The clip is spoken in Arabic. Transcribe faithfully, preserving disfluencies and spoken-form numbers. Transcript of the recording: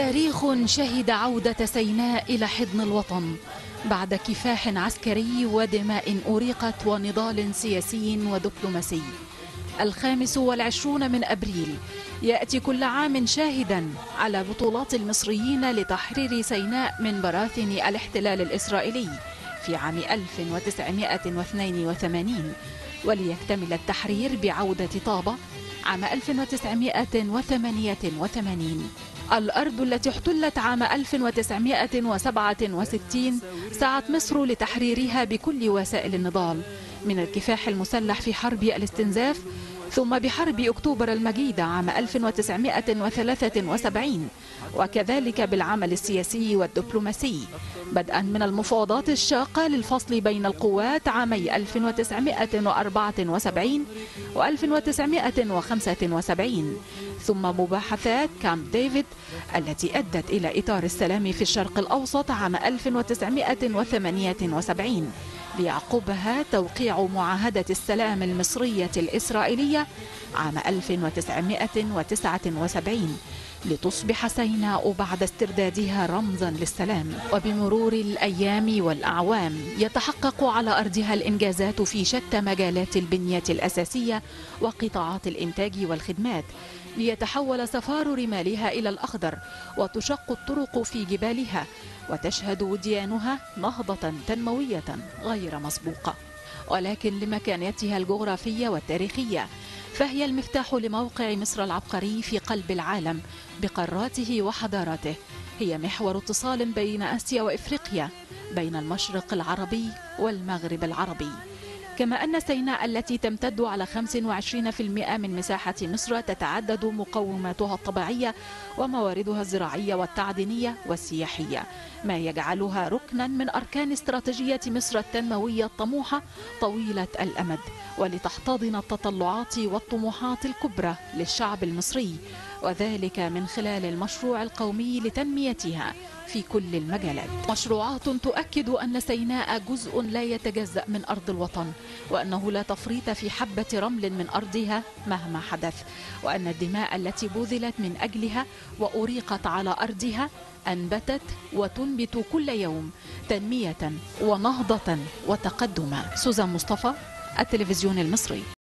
تاريخ شهد عودة سيناء إلى حضن الوطن بعد كفاح عسكري ودماء أريقت ونضال سياسي ودبلوماسي. الخامس والعشرون من أبريل يأتي كل عام شاهدا على بطولات المصريين لتحرير سيناء من براثن الاحتلال الإسرائيلي في عام ألف وتسعمائة واثنين وثمانين، وليكتمل التحرير بعودة طابة عام ألف وتسعمائة وثمانية وثمانين. الأرض التي احتلت عام ألف وتسعمائة وسبعة وستين سعت مصر لتحريرها بكل وسائل النضال، من الكفاح المسلح في حرب الاستنزاف، ثم بحرب أكتوبر المجيدة عام ألف وتسعمائة وثلاثة وسبعين، وكذلك بالعمل السياسي والدبلوماسي، بدءا من المفاوضات الشاقة للفصل بين القوات عامي ألف وتسعمائة وأربعة وسبعين و ألف وتسعمائة وخمسة وسبعين، ثم مباحثات كامب ديفيد التي أدت إلى إطار السلام في الشرق الأوسط عام ألف وتسعمائة وثمانية وسبعين، ليعقبها توقيع معاهدة السلام المصرية الإسرائيلية عام ألف وتسعمائة وتسعة وسبعين، لتصبح سيناء بعد استردادها رمزا للسلام. وبمرور الأيام والأعوام يتحقق على أرضها الإنجازات في شتى مجالات البنية الأساسية وقطاعات الإنتاج والخدمات، ليتحول صفار رمالها إلى الأخضر وتشق الطرق في جبالها، وتشهد وديانها نهضة تنموية غير مسبوقة. ولكن لمكانتها الجغرافية والتاريخية فهي المفتاح لموقع مصر العبقري في قلب العالم بقاراته وحضاراته، هي محور اتصال بين آسيا وإفريقيا، بين المشرق العربي والمغرب العربي. كما أن سيناء التي تمتد على خمسة وعشرين بالمئة من مساحة مصر تتعدد مقوماتها الطبيعية ومواردها الزراعية والتعدينية والسياحية، ما يجعلها ركنا من أركان استراتيجية مصر التنموية الطموحة طويلة الأمد، ولتحتضن التطلعات والطموحات الكبرى للشعب المصري، وذلك من خلال المشروع القومي لتنميتها في كل المجالات. مشروعات تؤكد أن سيناء جزء لا يتجزأ من أرض الوطن، وأنه لا تفريط في حبة رمل من أرضها مهما حدث، وأن الدماء التي بذلت من أجلها وأريقت على أرضها أنبتت وتنبت كل يوم تنمية ونهضة وتقدما. سوزان مصطفى، التلفزيون المصري.